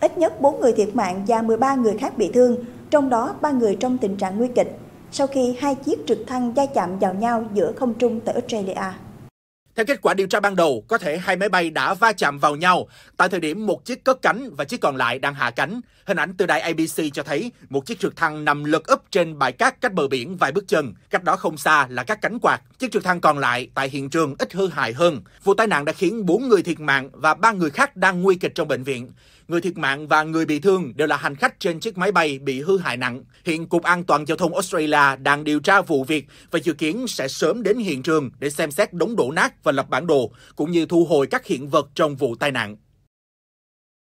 ít nhất 4 người thiệt mạng và 13 người khác bị thương, trong đó 3 người trong tình trạng nguy kịch, sau khi hai chiếc trực thăng va chạm vào nhau giữa không trung tại Australia. Theo kết quả điều tra ban đầu, có thể hai máy bay đã va chạm vào nhau. Tại thời điểm một chiếc cất cánh và chiếc còn lại đang hạ cánh, hình ảnh từ đài ABC cho thấy một chiếc trực thăng nằm lật úp trên bãi cát cách bờ biển vài bước chân. Cách đó không xa là các cánh quạt. Chiếc trực thăng còn lại tại hiện trường ít hư hại hơn. Vụ tai nạn đã khiến 4 người thiệt mạng và 3 người khác đang nguy kịch trong bệnh viện. Người thiệt mạng và người bị thương đều là hành khách trên chiếc máy bay bị hư hại nặng. Hiện Cục An toàn Giao thông Australia đang điều tra vụ việc và dự kiến sẽ sớm đến hiện trường để xem xét đống đổ nát và lập bản đồ, cũng như thu hồi các hiện vật trong vụ tai nạn.